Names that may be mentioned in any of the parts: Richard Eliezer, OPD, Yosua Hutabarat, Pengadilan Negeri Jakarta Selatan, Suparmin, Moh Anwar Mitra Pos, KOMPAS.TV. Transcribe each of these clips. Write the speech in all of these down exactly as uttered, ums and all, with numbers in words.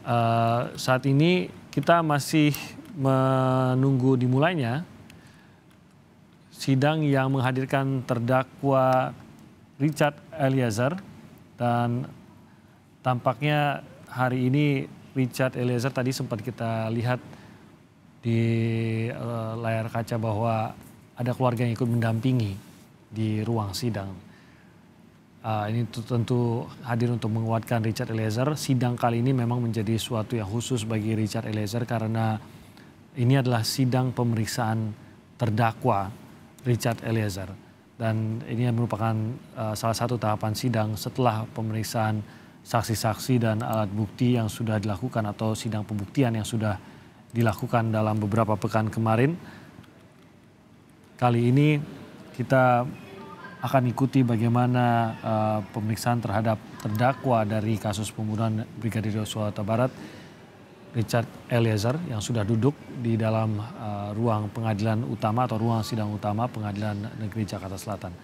Uh, saat ini kita masih menunggu dimulainya sidang yang menghadirkan terdakwa Richard Eliezer, dan tampaknya hari ini Richard Eliezer tadi sempat kita lihat di uh, layar kaca bahwa ada keluarga yang ikut mendampingi di ruang sidang. Uh, ini tentu hadir untuk menguatkan Richard Eliezer. Sidang kali ini memang menjadi suatu yang khusus bagi Richard Eliezer karena ini adalah sidang pemeriksaan terdakwa Richard Eliezer. Dan ini merupakan uh, salah satu tahapan sidang setelah pemeriksaan saksi-saksi dan alat bukti yang sudah dilakukan atau sidang pembuktian yang sudah dilakukan dalam beberapa pekan kemarin. Kali ini kita akan ikuti bagaimana uh, pemeriksaan terhadap terdakwa dari kasus pembunuhan Brigadir Yosua Hutabarat, Richard Eliezer, yang sudah duduk di dalam uh, ruang pengadilan utama atau ruang sidang utama Pengadilan Negeri Jakarta Selatan.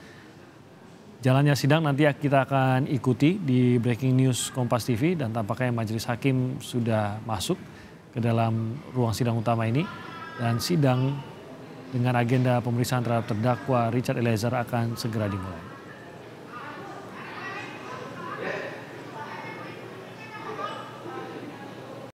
Jalannya sidang nanti kita akan ikuti di Breaking News Kompas T V, dan tampaknya majelis hakim sudah masuk ke dalam ruang sidang utama ini, dan sidang dengan agenda pemeriksaan terhadap terdakwa Richard Eliezer akan segera dimulai.